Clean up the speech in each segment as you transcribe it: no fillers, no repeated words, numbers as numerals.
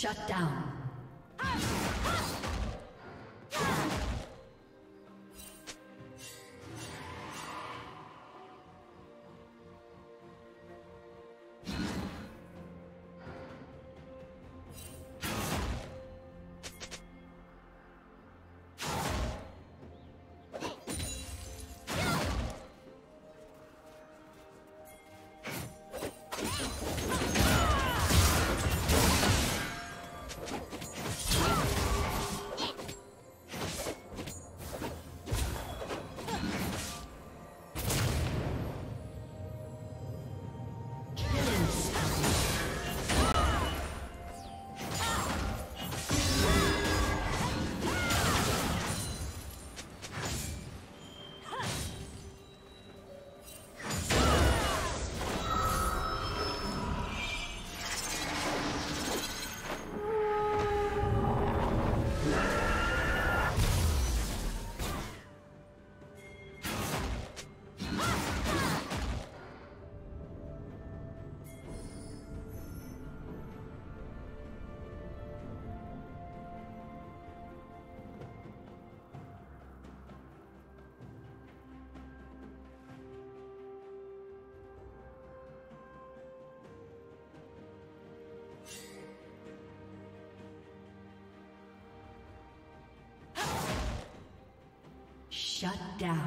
Shut down. Shut down.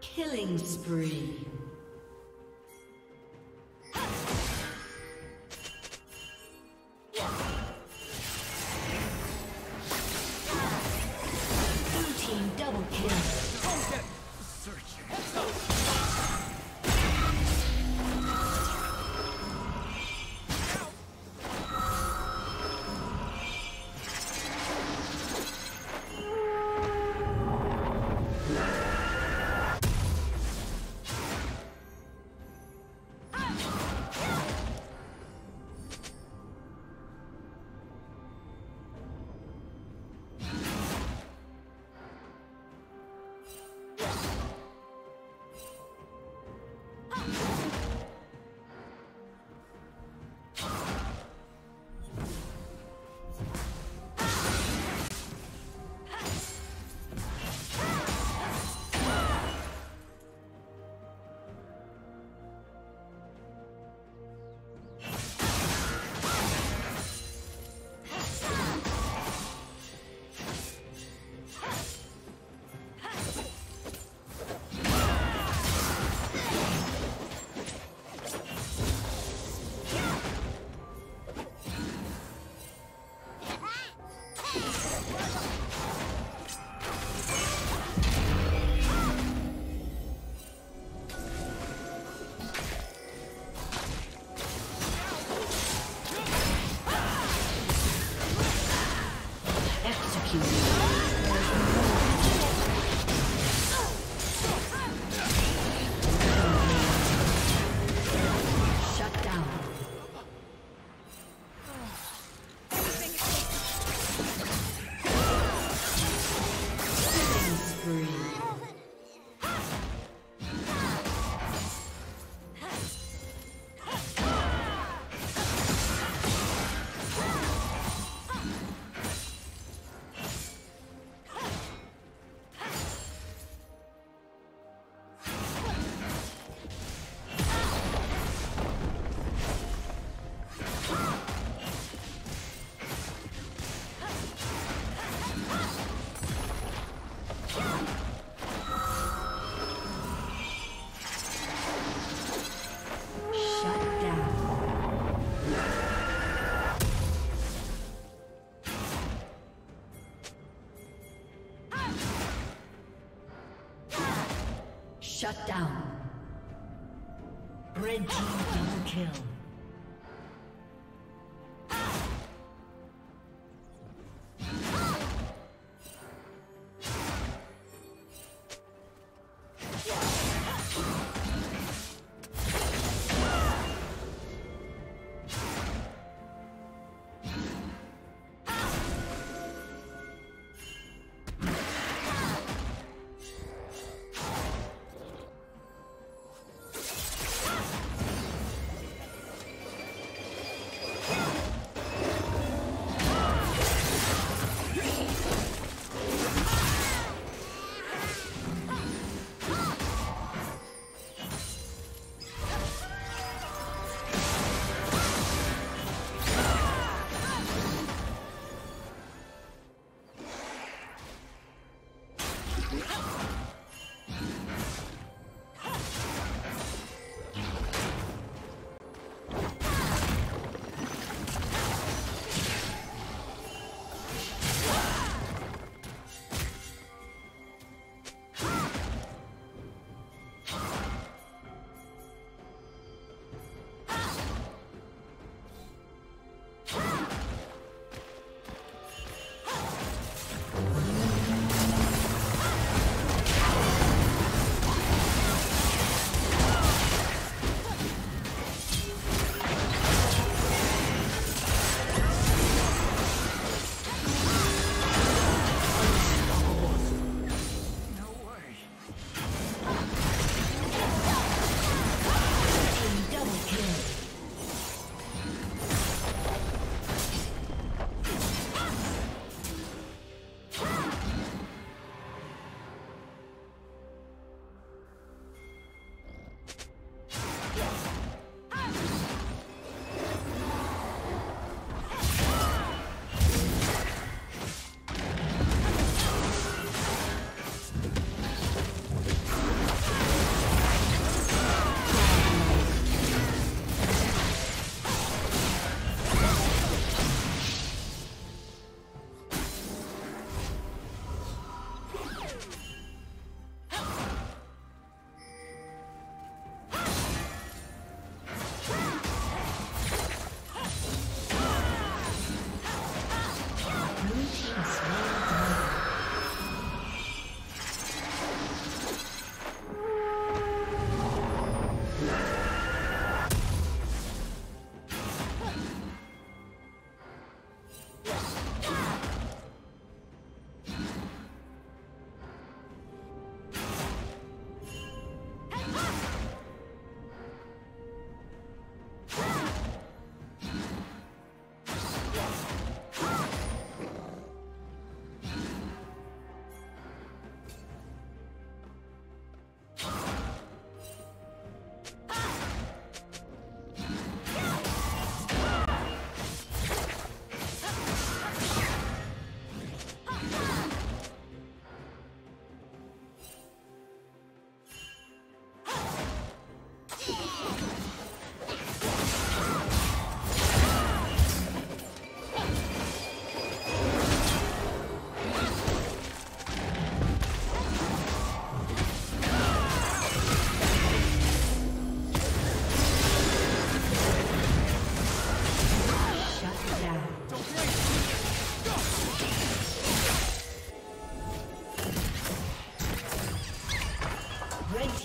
Killing spree. Shut down. Shut down. Red team double kill.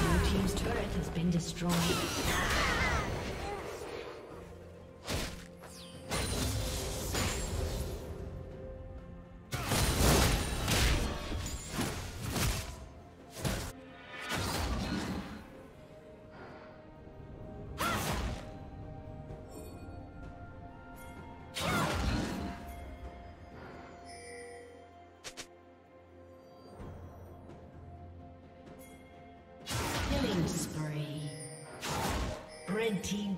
Your team's turret has been destroyed. Team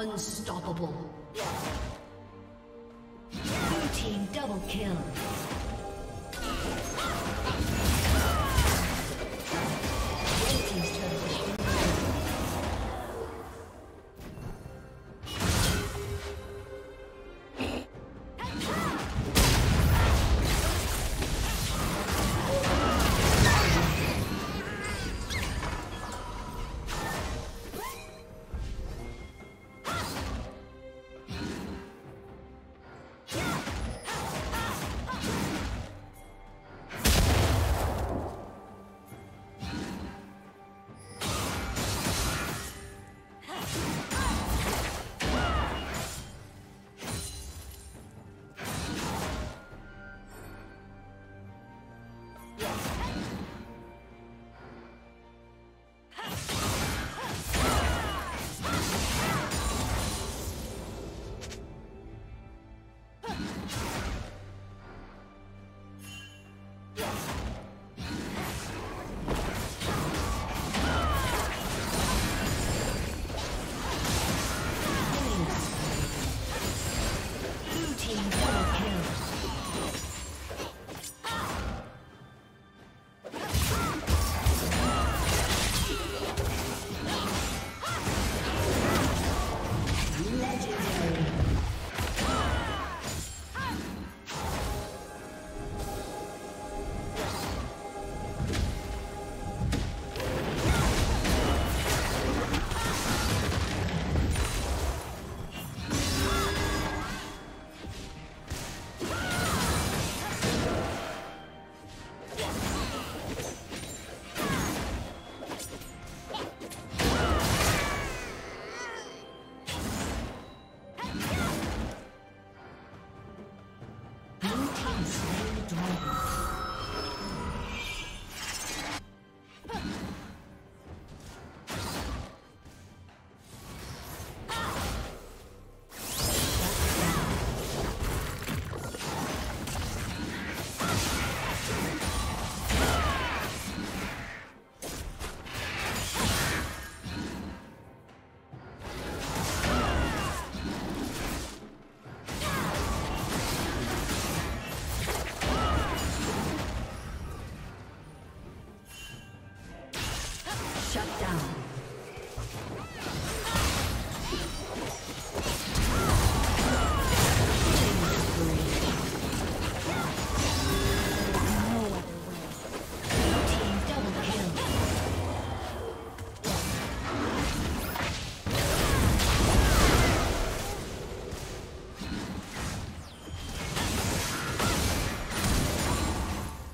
Unstoppable. Blue team double kill.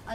A